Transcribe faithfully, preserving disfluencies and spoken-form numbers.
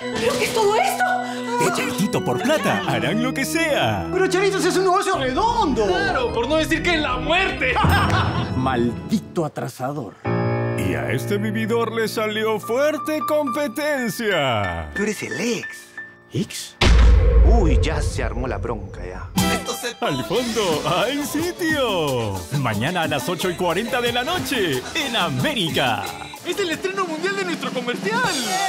¿Pero qué es todo esto? De Charitito por plata harán lo que sea. Pero Charito, ese es un negocio redondo. Claro, por no decir que es la muerte. Maldito atrasador. Y a este vividor le salió fuerte competencia. Tú eres el ex. ¿Ex? Uy, ya se armó la bronca ya. Al fondo hay sitio. Mañana a las ocho y cuarenta de la noche en América. Es el estreno mundial de nuestro comercial.